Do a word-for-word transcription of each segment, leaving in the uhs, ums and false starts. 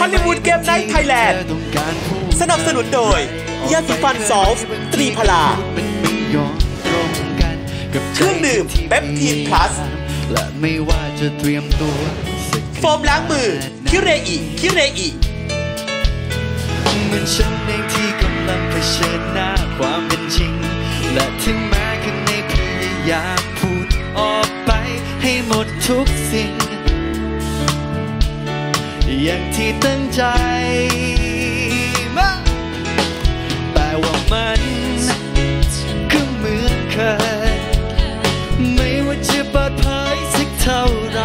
Hollywood Game Night Thailand สนับสนุนโดย Yasifan Soft Tripara เครื่องดื่ม Bebteen Plus โฟมล้างมือ Curei Curei ฉันเองที่กำลังเผชิญหน้าความเป็นจริงและถึงแม้ข้างในพยายามพูดออกไปให้หมดทุกสิ่งอย่างที่ตั้งใจแต่ว่ามันก็เหมือนเคยไม่ว่าจะเปิดเผยสักเท่าไร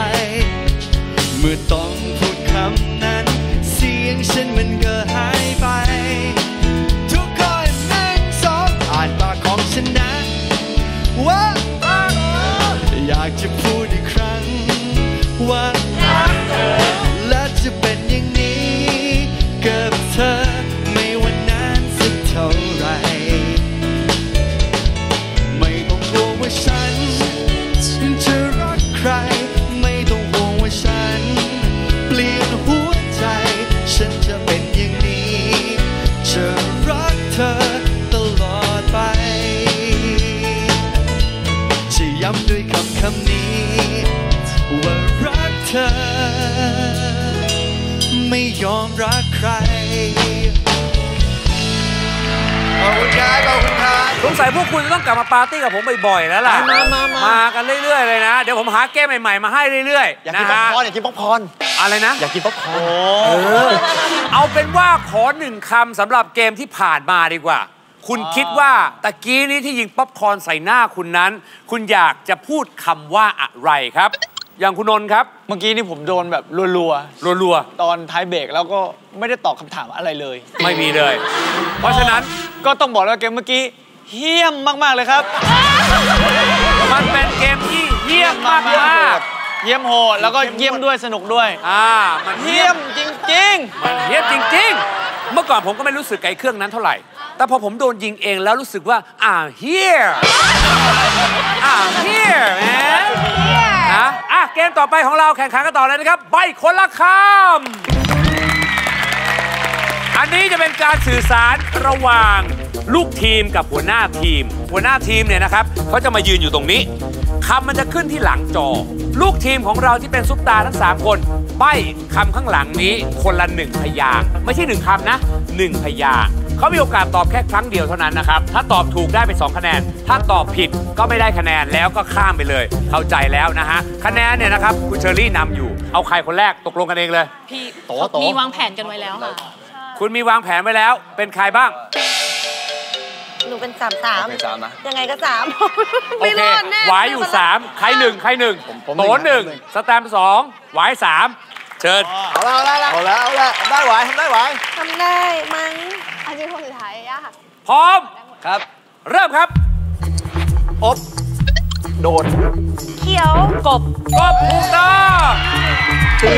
เมื่อต้องพูดคำนั้นเสียงฉันมันก็หายไปทุกคนหนึ่งสองอ่านปากของฉันนะว่าอยากจะพูดอีกครั้งว่ารักเธอและจะเป็นอย่างนี้กับเธอไม่ว่านานสักเท่าไรไม่ต้องกลัวว่าฉันจะรักใครไม่ต้องกลัวว่าฉันเปลี่ยนหัวใจฉันจะเป็นอย่างนี้จะรักเธอตลอดไปจะย้ำด้วยคำคำนี้ว่ารักเธอไม่ยอมรักใครขอบคุณครับขอบคุณครับสงสัยพวกคุณต้องกลับมาปาร์ตี้กับผมบ่อยๆแล้วล่ะมามามากันเรื่อยๆเลยนะเดี๋ยวผมหาแก้ใหม่ๆมาให้เรื่อยๆอยากกินป๊อปคอร์นอยากกินป๊อปคอร์นอะไรนะอยากกินป๊อปคอร์นเออเอาเป็นว่าขอหนึ่งคำสำหรับเกมที่ผ่านมาดีกว่าคุณคิดว่าตะกี้นี้ที่ยิงป๊อปคอร์นใส่หน้าคุณนั้นคุณอยากจะพูดคำว่าอะไรครับอย่างคุณนนท์ครับเมื่อกี้นี่ผมโดนแบบรัวรัวรัวตอนท้ายเบรกแล้วก็ไม่ได้ตอบคำถามอะไรเลยไม่มีเลยเพราะฉะนั้นก็ต้องบอกว่าเกมเมื่อกี้เหี้ยมมากๆเลยครับมันเป็นเกมที่เหี้ยมมากๆเหี้ยมโหดแล้วก็เหี้ยมด้วยสนุกด้วยอ่ามันเหี้ยมจริงๆมันเหี้ยมจริงๆเมื่อก่อนผมก็ไม่รู้สึกไอ้เครื่องนั้นเท่าไหร่แต่พอผมโดนยิงเองแล้วรู้สึกว่า I'm here I'm here man นะอ่ะเกมต่อไปของเราแข่งขันกันต่อเลยนะครับใบคนละคำอันนี้จะเป็นการสื่อสารระหว่างลูกทีมกับหัวหน้าทีมหัวหน้าทีมเนี่ยนะครับเขาจะมายืนอยู่ตรงนี้คำมันจะขึ้นที่หลังจอลูกทีมของเราที่เป็นซุปตาทั้งสามคนใบคำข้างหลังนี้คนละหนึ่งพยางค์ไม่ใช่หนึ่งคำนะหนึ่งพยางค์เขามีโอกาสตอบแค่ครั้งเดียวเท่านั้นนะครับถ้าตอบถูกได้ไปสองคะแนนถ้าตอบผิดก็ไม่ได้คะแนนแล้วก็ข้ามไปเลยเข้าใจแล้วนะฮะคะแนนเนี่ยนะครับคุณเชอรี่นำอยู่เอาใครคนแรกตกลงกันเองเลยพี่มีวางแผนกันไว้แล้วค่ะคุณมีวางแผนไว้แล้วเป็นใครบ้างหนูเป็นสามสามยังไงก็สามไม่รอดแน่หวายอยู่สามใครหนึ่งใครหนึ่งโตหนึ่งสแตมป์สองหวายสามเชิญเอาละเอาละเอาละได้หวายทำได้หวายทำได้มั้งอาชีพคนสุดท้ายยากพร้อมครับเริ่มครับอบโดดเขียวกบกบถูกต้องตี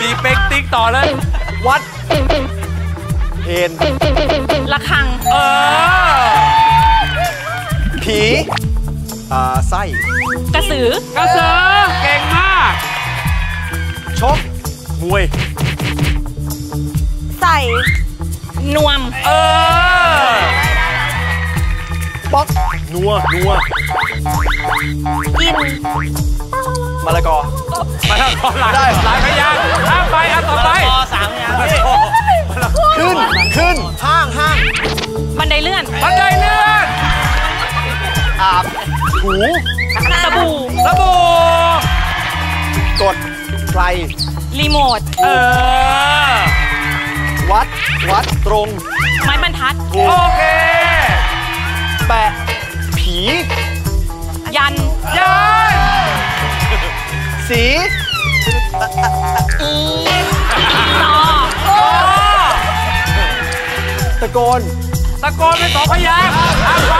ตีเป็กติ๊กต่อเลยวัดเพนระฆังเออผีอ่าไส้กระสือกระสือเก่งมากชกมวยใส่นวมเออป๊อกนัวนัวกินมะละกอมะละกอหลายหลายพยางค์ข้ามไปอ่ะต่อไปสามพยางค์ขึ้นขึ้นห้างห้างบันไดเลื่อนบันไดเลื่อนอาบหูสบู่สบู่กดไฟรีโมทเออวัดวัดตรงไม้บรรทัดโอเคแปะผียันยันสีอีสอตะโกนตะโกนเป็นสองพยางค์ทำไป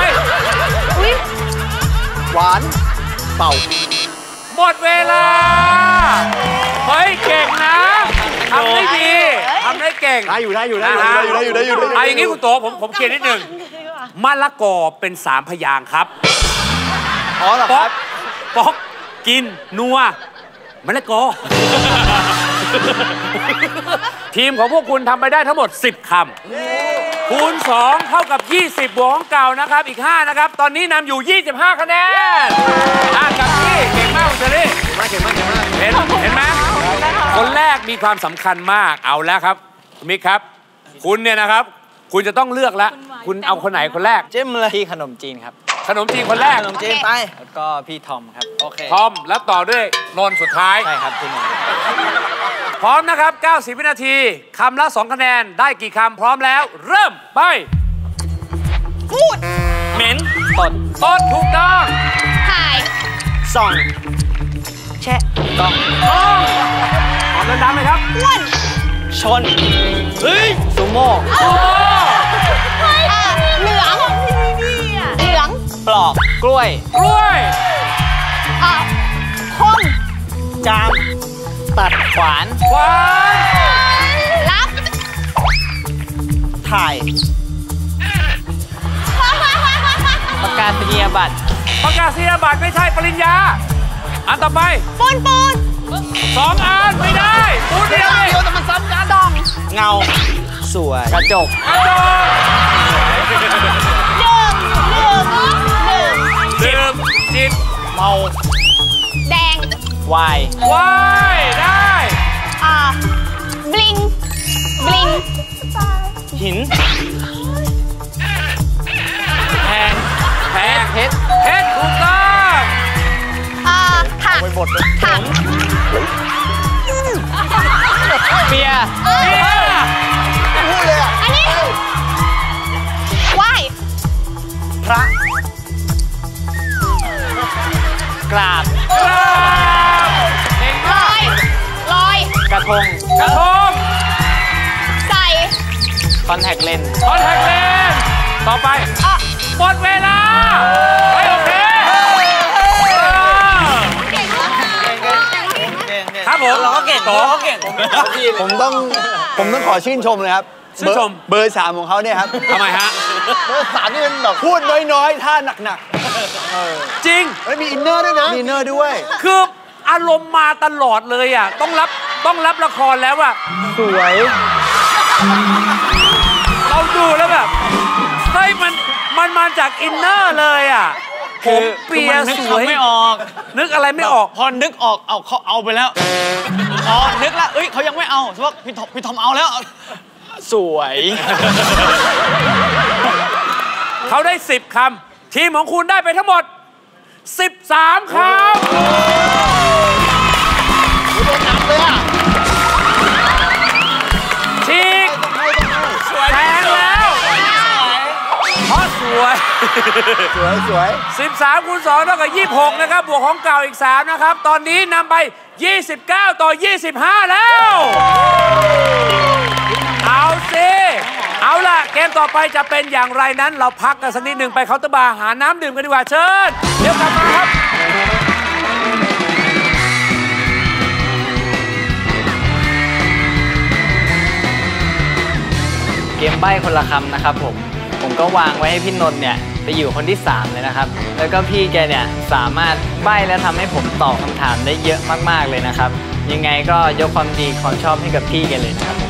หวานเป่าหมดเวลาเฮ้ยเก่งนะทำได้ดีทำได้เก่งได้อยู่ได้อยู่ได้อยู่ได้อยู่ได้อยู่ได้อยู่ไอ้อย่างนี้คุณโตผมผมเขียนนิดหนึ่งมะละกอเป็นสามพยางค์ครับอ๋อเหรอครับป๊อก กินนัวมะละกอทีมของพวกคุณทำไปได้ทั้งหมดสิบคำคูณสองเท่ากับยี่สิบบวกของเก่านะครับอีกห้านะครับตอนนี้นำอยู่ยี่สิบห้าคะแนนอ่ะกับพี่เก่งมากคุณเชอรี่เก่งมากเก่งมากเห็นเห็นไหมคนแรกมีความสำคัญมากเอาแล้วครับมิกครับคุณเนี่ยนะครับคุณจะต้องเลือกแล้วคุณเอาคนไหนคนแรกเจมเลยพี่ขนมจีนครับขนมจีนคนแรกขนมจีนไปแล้วก็พี่ทอมครับโอเคทอมแล้วต่อด้วยนนท์สุดท้ายใช่ครับพี่นนท์พร้อมนะครับเก้าสิบวินาทีคำละสองคะแนนได้กี่คำพร้อมแล้วเริ่มไปพูดเหม็นตดตดถูกต้องถ่ายส่องแชะต้องต้องออกเดินดังเลยครับอ้วนชนเฮ้ยซูโม่เหลืองเหลืองปลอกกล้วยกล้วยอ่ะพ่นจามตัดขวานขวานรับถ่ายประกาศนียบัตรประกาศนียบัตรไม่ใช่ปริญญาอันต่อไปปูนปูนสองอันไม่ได้ปูนไม่ได้เดี๋ยวแต่มันซ้ำกันดองเงาสวยกระจกกระจกดื่มจิบเมาแดงวายวายได้อ่าบลิงบลิงหินแพงแพงเพชรเพชรถูกต้องอ่าถังถังเบียร์พูดเลยอ่ะอันนี้วายพระกราบกราบเก่งมากลอยกระทงกระทงใส่คอนแทคเลนส์คอนแทคเลนส์ต่อไปหมดเวลาไปโอเคเก่งมากครับผมเราก็เก่งเราก็เก่งผมต้องผมต้องขอชื่นชมเลยครับชื่นชมเบอร์สามของเขาเนี่ยครับทำไมฮะเบอร์สามนี่เป็นแบบพูดน้อยๆท่าหนักๆจริงแล้วมีอินเนอร์ด้วยนะมีอินเนอร์ด้วยคืออารมณ์มาตลอดเลยอ่ะต้องรับต้องรับละครแล้วอ่ะสวยเราดูแล้วแบบใช่มันมันมาจากอินเนอร์เลยอ่ะผมเปียสวยไม่ออกนึกอะไรไม่ออกพอนึกออกเอาเขาเอาไปแล้วอ๋อนึกแล้วเอ้ยเขายังไม่เอาเพราะพี่ทอมพี่ทอมเอาแล้วสวยเขาได้สิบคำทีมของคุณได้ไปทั้งหมดสิบสามคำชีกแทงแล้วเพราะสวยสวยสวยสิบสามคูณสองเท่ากับยี่สิบหกนะครับบวกของเก่าอีกสามนะครับตอนนี้นำไปยี่สิบเก้าต่อยี่สิบห้าแล้วเอาสิเอาล่ะเกมต่อไปจะเป็นอย่างไรนั้นเราพักกันสักนิดหนึ่งไปเคาน์เตอร์บาร์หาน้ำดื่มกันดีกว่าเชิญเดี๋ยวกลับมาครับเกมใบ้คนละคำนะครับผมผมก็วางไว้ให้พี่นนท์เนี่ยไปอยู่คนที่สามเลยนะครับแล้วก็พี่แกเนี่ยสามารถใบ้และทำให้ผมตอบคำถามได้เยอะมากๆเลยนะครับยังไงก็ยกความดีความชอบให้กับพี่แกเลยนะครับ